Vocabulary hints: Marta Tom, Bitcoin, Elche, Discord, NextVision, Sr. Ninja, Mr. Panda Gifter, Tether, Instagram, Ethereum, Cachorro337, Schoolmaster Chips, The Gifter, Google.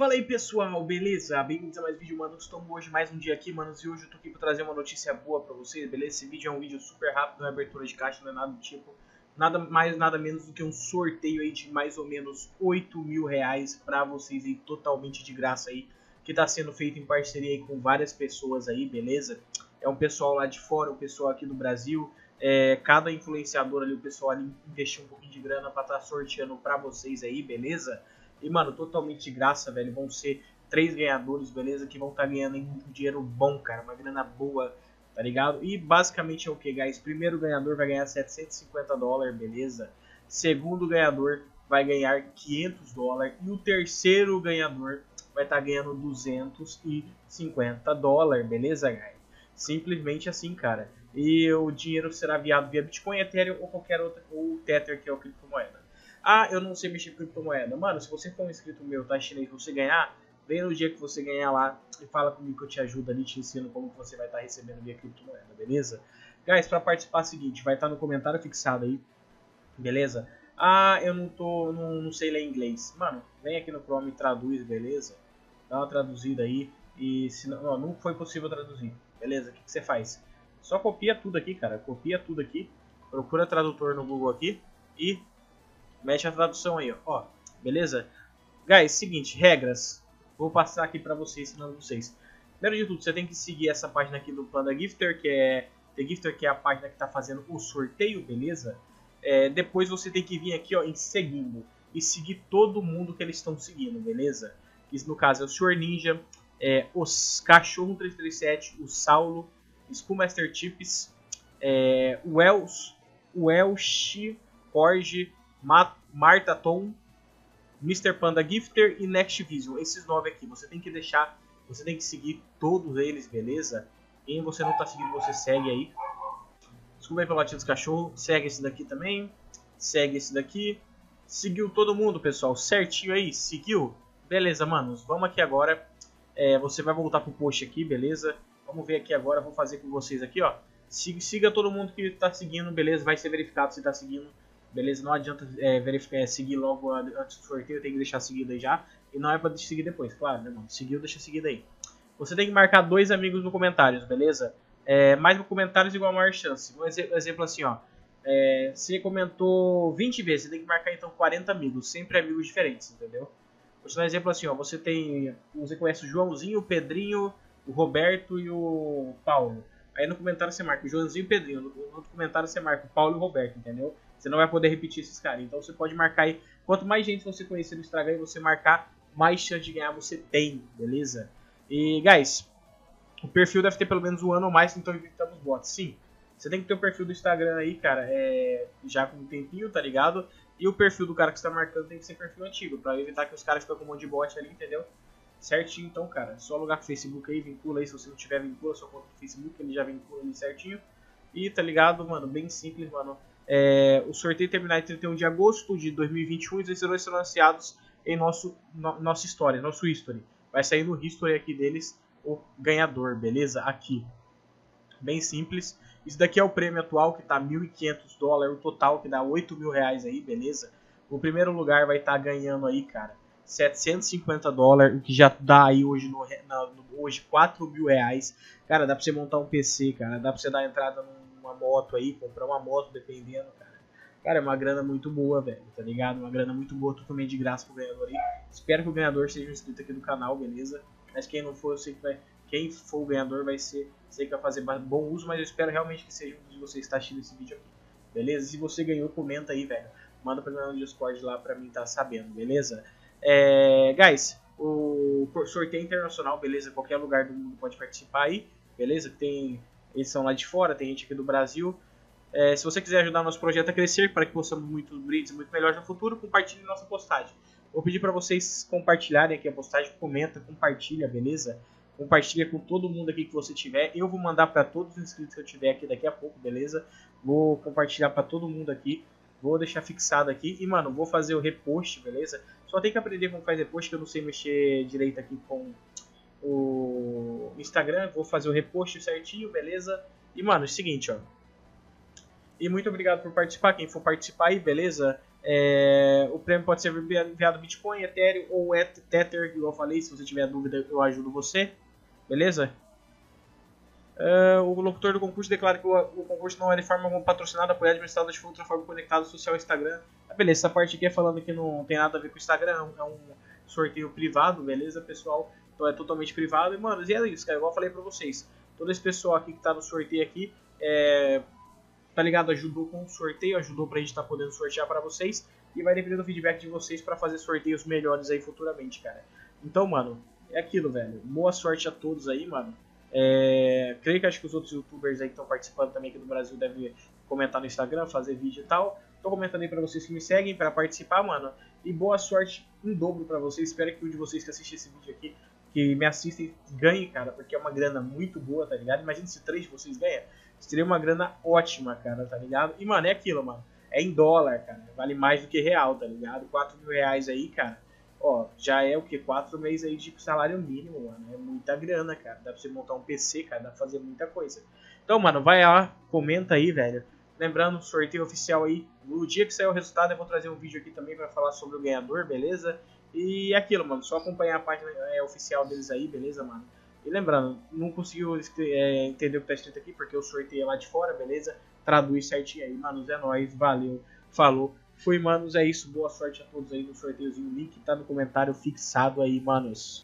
Fala aí pessoal, beleza? Bem-vindos a mais um vídeo, manos. Estamos hoje mais um dia aqui, manos, e hoje eu tô aqui pra trazer uma notícia boa pra vocês, beleza? Esse vídeo é um vídeo super rápido, não é abertura de caixa, não é nada do tipo. Nada mais, nada menos do que um sorteio aí de mais ou menos 8 mil reais pra vocês aí, totalmente de graça aí, que tá sendo feito em parceria aí com várias pessoas aí, beleza? É um pessoal lá de fora, um pessoal aqui do Brasil, cada influenciador ali, o pessoal ali investiu um pouquinho de grana pra tá sorteando pra vocês aí, beleza? E, mano, totalmente de graça, velho. Vão ser 3 ganhadores, beleza? Que vão estar ganhando um dinheiro bom, cara. Uma grana boa, tá ligado? E basicamente é o que, guys? Primeiro ganhador vai ganhar $750, beleza? Segundo ganhador vai ganhar $500. E o terceiro ganhador vai estar ganhando $250, beleza, guys? Simplesmente assim, cara. E o dinheiro será enviado via Bitcoin, Ethereum ou qualquer outra, ou Tether, que é o criptomoeda. Ah, eu não sei mexer com criptomoeda. Mano, se você for um inscrito meu, tá, chinês, você ganhar, vem no dia que você ganhar lá e fala comigo que eu te ajudo ali, te ensino como que você vai estar recebendo minha criptomoeda, beleza? Guys, pra participar é o seguinte, vai estar no comentário fixado aí, beleza? Ah, eu não sei ler inglês. Mano, vem aqui no Chrome e traduz, beleza? Dá uma traduzida aí e se não, não foi possível traduzir, beleza? O que você faz? Só copia tudo aqui, cara, copia tudo aqui, procura tradutor no Google aqui e... mete a tradução aí, ó, beleza? Guys, seguinte, regras. Vou passar aqui pra vocês, ensinando vocês. Primeiro de tudo, você tem que seguir essa página aqui do Panda Gifter, que é The Gifter, que é a página que tá fazendo o sorteio, beleza? Depois você tem que vir aqui, ó, em seguindo. E seguir todo mundo que eles estão seguindo, beleza? Isso, no caso, é o Sr. Ninja, os Cachorro337, o Saulo, Schoolmaster Chips, o Elche, Jorge, Marta Tom, Mr. Panda Gifter e NextVision. Esses 9 aqui, você tem que deixar, você tem que seguir todos eles, beleza? Quem você não tá seguindo, você segue aí. Desculpa aí pelo latido dos cachorros. Segue esse daqui também. Segue esse daqui. Seguiu todo mundo, pessoal, certinho aí? Seguiu? Beleza, manos, vamos aqui agora. Você vai voltar pro post aqui, beleza? Vamos ver aqui agora, vou fazer com vocês aqui, ó. Siga todo mundo que tá seguindo, beleza? Vai ser verificado se tá seguindo. Beleza, não adianta verificar, seguir logo antes do sorteio, tem que deixar seguido aí já. E não é pra seguir depois, claro, né, mano? Seguiu, deixa seguido aí. Você tem que marcar 2 amigos no comentários, beleza? Mais no comentários igual a maior chance. Um exemplo assim, ó. Você comentou 20 vezes, você tem que marcar então 40 amigos, sempre amigos diferentes, entendeu? Vou te dar um exemplo assim, ó. Você conhece o Joãozinho, o Pedrinho, o Roberto e o Paulo. Aí no comentário você marca o Joãozinho e o Pedrinho, no outro comentário você marca o Paulo e o Roberto, entendeu? Você não vai poder repetir esses caras. Então você pode marcar aí. Quanto mais gente você conhecer no Instagram e você marcar, mais chance de ganhar você tem, beleza? E, guys, o perfil deve ter pelo menos 1 ano ou mais, então evitamos bots. Sim, você tem que ter o perfil do Instagram aí, cara, já com um tempinho, tá ligado? E o perfil do cara que você tá marcando tem que ser perfil antigo, pra evitar que os caras ficam com um monte de bot ali, entendeu? Certinho, então, cara. Só alugar com o Facebook aí, vincula aí. Se você não tiver, vincula sua conta do Facebook, ele já vincula ali certinho. E, tá ligado, mano? Bem simples, mano. O sorteio terminar em 31 de agosto de 2021 e os vencedores serão anunciados em nossa história, nosso history. Vai sair no history aqui deles o ganhador, beleza? Aqui. Bem simples. Isso daqui é o prêmio atual, que tá $1.500, o total que dá 8 mil reais aí, beleza? O primeiro lugar vai estar ganhando aí, cara, $750, o que já dá aí hoje, hoje 4 mil reais. Cara, dá pra você montar um PC, cara, dá pra você dar entrada numa moto aí, comprar uma moto, dependendo, cara. Cara, é uma grana muito boa, velho, tá ligado? Uma grana muito boa, totalmente de graça pro ganhador aí. Espero que o ganhador seja um inscrito aqui do canal, beleza? Mas quem não for, eu sei que vai... Quem for o ganhador vai ser... Sei que vai fazer bom uso, mas eu espero realmente que seja um de vocês que tá assistindo esse vídeo aqui, beleza? Se você ganhou, comenta aí, velho. Manda pra mim no Discord lá pra mim tá sabendo, beleza? Guys, o sorteio internacional, beleza? Qualquer lugar do mundo pode participar aí, beleza? Tem, eles são lá de fora, tem gente aqui do Brasil. Se você quiser ajudar o nosso projeto a crescer para que possamos muitos brindes muito melhores no futuro, compartilhe nossa postagem. Vou pedir para vocês compartilharem aqui a postagem, comenta, compartilha, beleza? Compartilha com todo mundo aqui que você tiver. Eu vou mandar para todos os inscritos que eu tiver aqui daqui a pouco, beleza? Vou compartilhar para todo mundo aqui. Vou deixar fixado aqui e, mano, vou fazer o repost, beleza? Só tem que aprender como faz repost, que eu não sei mexer direito aqui com o Instagram. Vou fazer o repost certinho, beleza? E, mano, é o seguinte, ó. E muito obrigado por participar, quem for participar aí, beleza? O prêmio pode ser enviado Bitcoin, Ethereum ou Tether, igual eu falei. Se você tiver dúvida, eu ajudo você. Beleza? O locutor do concurso declara que o concurso não é de forma alguma patrocinado, apoiado, administrado, de outra forma conectado, social, Instagram. Beleza, essa parte aqui é falando que não tem nada a ver com o Instagram, é um sorteio privado, beleza, pessoal? Então é totalmente privado. E, mano, e é isso, cara, igual eu falei pra vocês. Todo esse pessoal aqui que tá no sorteio aqui, tá ligado? Ajudou com o sorteio, ajudou pra gente tá podendo sortear pra vocês. E vai depender do feedback de vocês pra fazer sorteios melhores aí futuramente, cara. Então, mano, é aquilo, velho. Boa sorte a todos aí, mano. Creio que acho que os outros youtubers aí que estão participando também aqui do Brasil devem comentar no Instagram, fazer vídeo e tal. Tô comentando aí pra vocês que me seguem, pra participar, mano. E boa sorte em dobro pra vocês. Espero que um de vocês que assiste esse vídeo aqui, que me assistem, ganhe, cara. Porque é uma grana muito boa, tá ligado? Imagina se 3 de vocês ganham. Seria uma grana ótima, cara, tá ligado? E, mano, é aquilo, mano. É em dólar, cara. Vale mais do que real, tá ligado? 4 mil reais aí, cara. Ó, já é o que? 4 meses aí de salário mínimo, mano. É muita grana, cara. Dá pra você montar um PC, cara. Dá pra fazer muita coisa. Então, mano, vai lá. Comenta aí, velho. Lembrando, sorteio oficial aí. No dia que sair o resultado, eu vou trazer um vídeo aqui também pra falar sobre o ganhador, beleza? E é aquilo, mano. Só acompanhar a página oficial deles aí, beleza, mano? E lembrando, não conseguiu entender o que tá escrito aqui, porque eu sorteio lá de fora, beleza? Traduz certinho aí, manos. É nóis. Valeu. Falou. Fui, manos, é isso. Boa sorte a todos aí no sorteiozinho. O link tá no comentário fixado aí, manos.